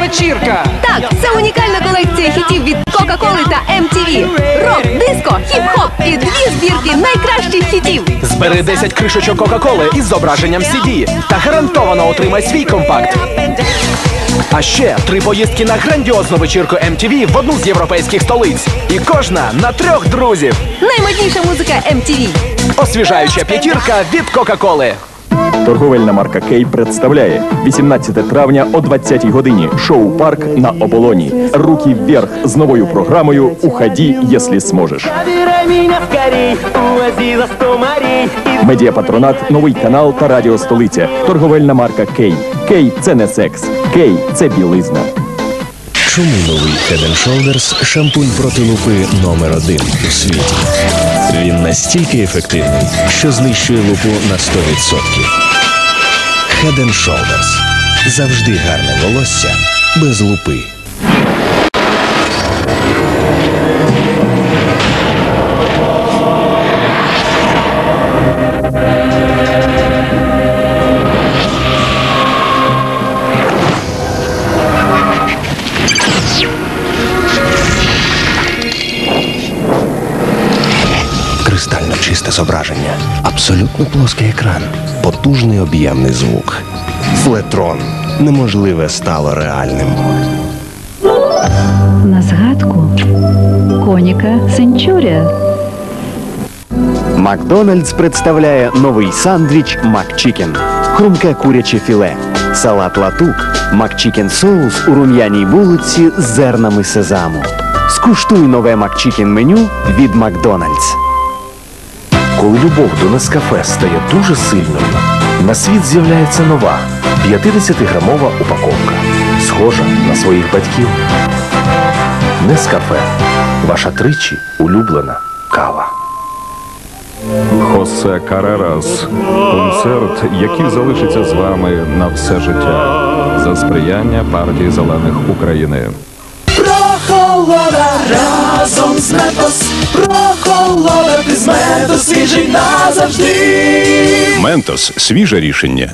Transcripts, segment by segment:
вечірка. Так, це унікальна колекція хітів від Кока-Коли та МТВ. Рок, диско, хіп-хоп і дві збірки найкращих хітів. Збери 10 кришечок Кока-Коли із зображенням CD та гарантовано отримай свій компакт. А ще 3 поїздки на грандіозну вечірку МТВ в одну з європейських столиць. І кожна на 3 друзів. Наймодніша музика МТВ. Освіжаюча п'ятірка від Кока-Коли. Торговельна марка «Кей» представляє 18 травня о 20-й годині шоу-парк на Оболоні. «Руки вверх» з новою програмою «Уходи, якщо зможеш». Медіапатронат, новий канал та радіо «Столиця». Торговельна марка «Кей». «Кей» – це не секс. «Кей» – це білизна. Чому новий Head & Shoulders – шампунь проти лупи номер 1 у світі? Він настільки ефективний, що знищує лупу на 100%. Head & Shoulders. Завжди гарне волосся без лупи. Зображення. Абсолютно плоский екран. Потужний об'ємний звук. Флетрон. Неможливе стало реальним. На згадку коніка Сенчурія. Макдональдс представляє новий сандвіч Макчикен. Хрумке куряче філе. Салат латук. Макчикен соус у рум'яній булочці з зернами сезаму. Скуштуй нове Макчикен меню від Макдональдс. Коли любов до Нескафе стає дуже сильною, на світ з'являється нова 50-грамова упаковка, схожа на своїх батьків. Нескафе. Ваша тричі улюблена кава. Хосе Карерас. Концерт, який залишиться з вами на все життя. За сприяння Партії Зелених України. Прохолода разом з Ментос. Прохолода ти з Ментос, свіжий назавжди. Ментос – свіже рішення.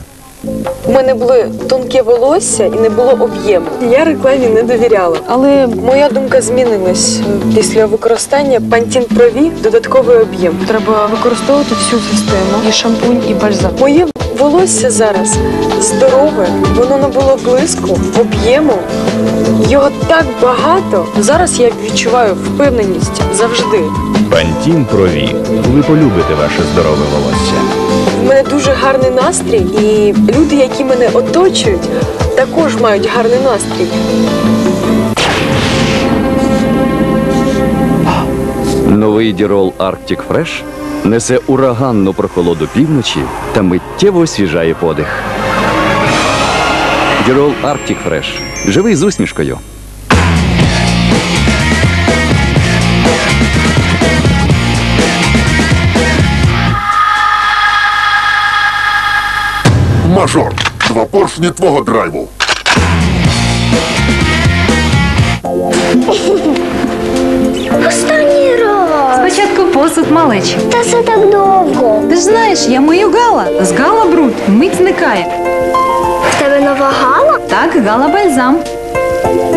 У мене було тонке волосся і не було об'єму. Я рекламі не довіряла. Але моя думка змінилась. Після використання Pantene Pro-V додатковий об'єм. Треба використовувати всю систему. І шампунь, і бальзам. Моє волосся зараз здорове. Воно набуло блиску, об'єму. Його так багато. Зараз я відчуваю впевненість завжди. Pantene Pro-V. Ви полюбите ваше здорове волосся. У мене дуже гарний настрій, і люди, які мене оточують, також мають гарний настрій. Новий Dirol Arctic Fresh несе ураганну прохолоду півночі та миттєво освіжає подих. Dirol Arctic Fresh. Живи з усмішкою. Мажор. 2 поршні твого драйву. Останній раз. Спочатку посуд, малечі. Та це так довго. Ти ж знаєш, я мию Гала. З Гала бруд мить зникає. В тебе нова Гала? Так, Гала бальзам.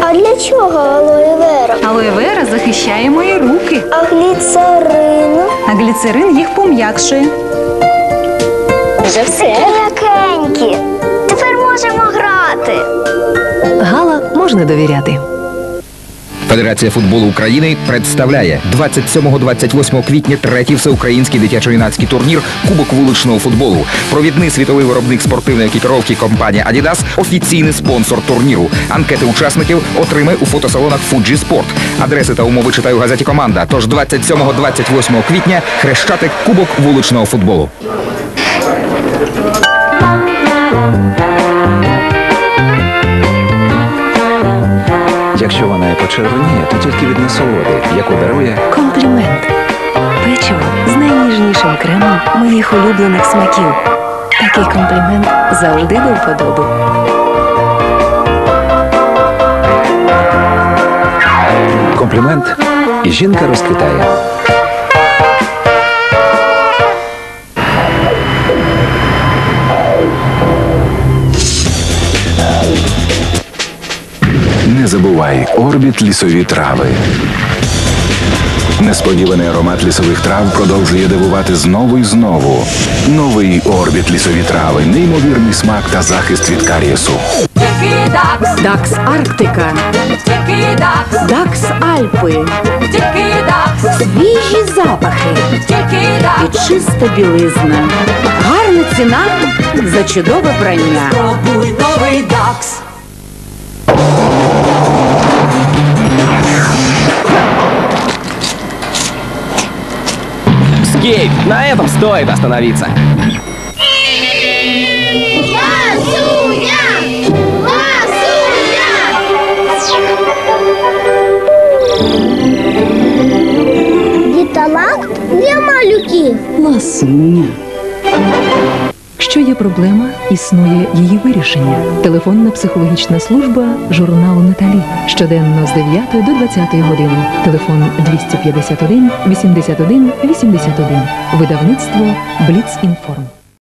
А для чого алоє вера? Алоє вера захищає мої руки. А гліцерин? А гліцерин їх пом'якшує. Вже все? М'якенькі. Тепер можемо грати. Гала можна довіряти. Федерація футболу України представляє 27-28 квітня третій всеукраїнський дитячо-юнацький турнір «Кубок вуличного футболу». Провідний світовий виробник спортивної екіпіровки компанія «Адідас» – офіційний спонсор турніру. Анкети учасників отримай у фотосалонах «Фуджі Спорт». Адреси та умови читай у газеті «Команда». Тож 27-28 квітня Хрещатик – «Кубок вуличного футболу». Якщо вона і почервоніє, то тільки від насолоди, яку дарує «Комплімент». Печиво з найніжнішим кремом моїх улюблених смаків. Такий комплімент завжди до вподоби. Комплімент, і жінка розквітає. відчувай Орбіт лісові трави. Несподіваний аромат лісових трав продовжує дивувати знову і знову. Новий Орбіт лісові трави. Неймовірний смак та захист від карієсу. ДАКС Арктика. ДАКС Альпи. Свіжі запахи. І чиста білизна. Гарна ціна за чудове прання. Спробуй новий ДАКС. Скейт, на этом стоит остановиться. Ласуня! Ласуня! Діталакт для малюків. Ласуня. Що є проблема, існує її вирішення. Телефонна психологічна служба журналу «Наталі». Щоденно з 9 до 20 години. Телефон 251 81 81. Видавництво «Бліц-Інформ».